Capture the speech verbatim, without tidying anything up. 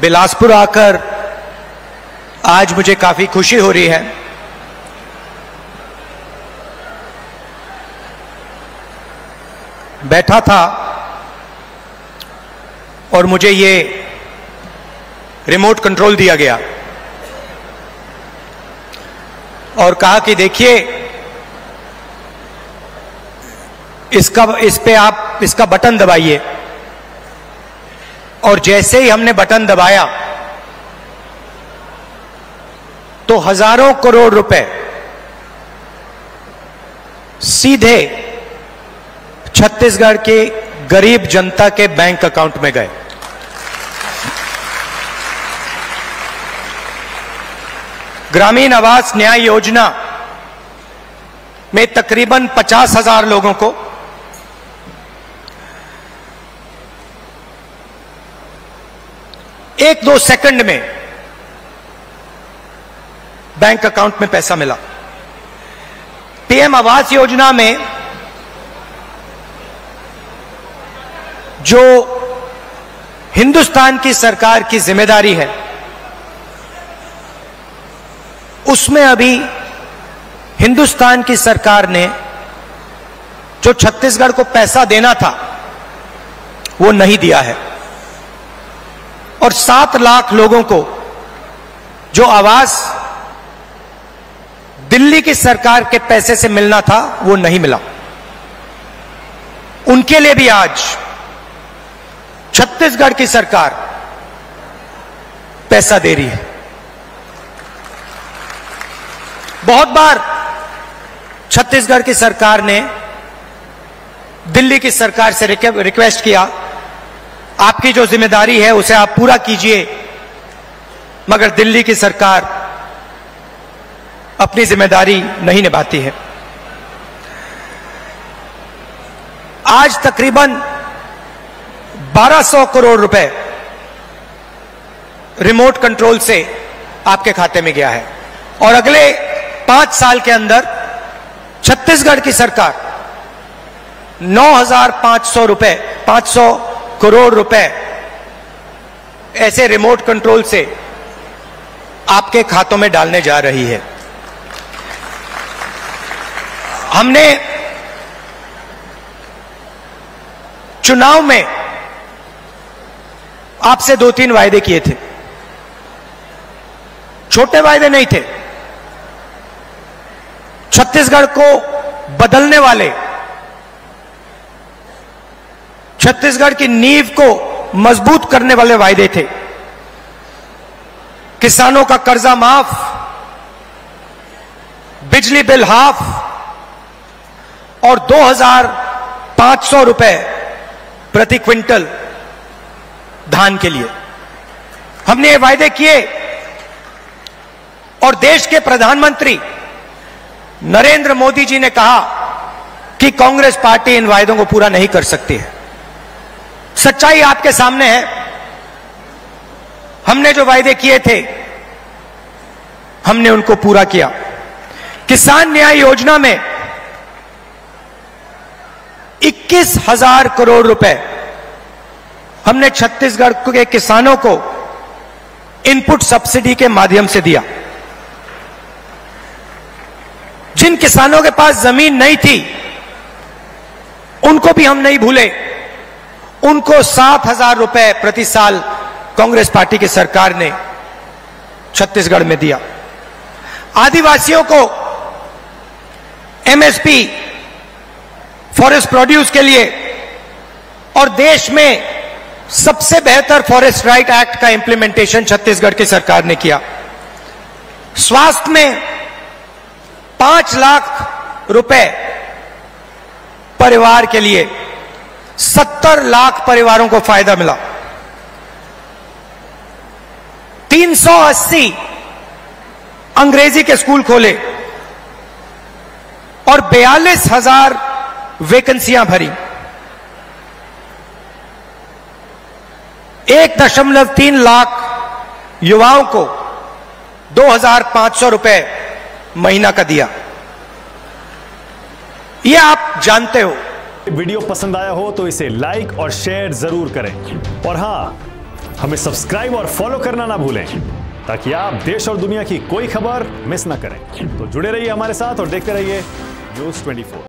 बिलासपुर आकर आज मुझे काफी खुशी हो रही है। बैठा था और मुझे ये रिमोट कंट्रोल दिया गया और कहा कि देखिए इसका इस पे आप इसका बटन दबाइए। और जैसे ही हमने बटन दबाया तो हजारों करोड़ रुपए सीधे छत्तीसगढ़ के गरीब जनता के बैंक अकाउंट में गए। ग्रामीण आवास न्याय योजना में तकरीबन पचास हजार लोगों को एक दो सेकंड में बैंक अकाउंट में पैसा मिला। पीएम आवास योजना में जो हिंदुस्तान की सरकार की जिम्मेदारी है उसमें अभी हिंदुस्तान की सरकार ने जो छत्तीसगढ़ को पैसा देना था वो नहीं दिया है। और सात लाख लोगों को जो आवास दिल्ली की सरकार के पैसे से मिलना था वो नहीं मिला। उनके लिए भी आज छत्तीसगढ़ की सरकार पैसा दे रही है। बहुत बार छत्तीसगढ़ की सरकार ने दिल्ली की सरकार से रिक्वेस्ट किया आपकी जो जिम्मेदारी है उसे आप पूरा कीजिए, मगर दिल्ली की सरकार अपनी जिम्मेदारी नहीं निभाती है। आज तकरीबन बारह सौ करोड़ रुपए रिमोट कंट्रोल से आपके खाते में गया है और अगले पांच साल के अंदर छत्तीसगढ़ की सरकार नौ हजार पांच सौ रुपए पांच सौ करोड़ रुपए ऐसे रिमोट कंट्रोल से आपके खातों में डालने जा रही है। हमने चुनाव में आपसे दो तीन वायदे किए थे, छोटे वायदे नहीं थे। छत्तीसगढ़ को बदलने वाले, छत्तीसगढ़ की नींव को मजबूत करने वाले वायदे थे। किसानों का कर्जा माफ, बिजली बिल हाफ और दो हजार पांच सौ रुपए प्रति क्विंटल धान के लिए हमने ये वायदे किए। और देश के प्रधानमंत्री नरेंद्र मोदी जी ने कहा कि कांग्रेस पार्टी इन वायदों को पूरा नहीं कर सकती है। सच्चाई आपके सामने है। हमने जो वायदे किए थे हमने उनको पूरा किया। किसान न्याय योजना में इक्कीस हजार करोड़ रुपए हमने छत्तीसगढ़ के किसानों को इनपुट सब्सिडी के माध्यम से दिया। जिन किसानों के पास जमीन नहीं थी उनको भी हम नहीं भूले। उनको सात हजार रुपए प्रति साल कांग्रेस पार्टी की सरकार ने छत्तीसगढ़ में दिया। आदिवासियों को एमएसपी, फॉरेस्ट प्रोड्यूस के लिए और देश में सबसे बेहतर फॉरेस्ट राइट एक्ट का इंप्लीमेंटेशन छत्तीसगढ़ की सरकार ने किया। स्वास्थ्य में पांच लाख रुपए परिवार के लिए सत्तर लाख परिवारों को फायदा मिला। तीन सौ अस्सी अंग्रेजी के स्कूल खोले और बयालीस हजार वैकेंसियां भरी। एक दशमलव तीन लाख युवाओं को दो हजार पांच सौ रुपए महीना का दिया। यह आप जानते हो। वीडियो पसंद आया हो तो इसे लाइक और शेयर जरूर करें और हां, हमें सब्सक्राइब और फॉलो करना ना भूलें ताकि आप देश और दुनिया की कोई खबर मिस ना करें। तो जुड़े रहिए हमारे साथ और देखते रहिए न्यूज ट्वेंटी फोर।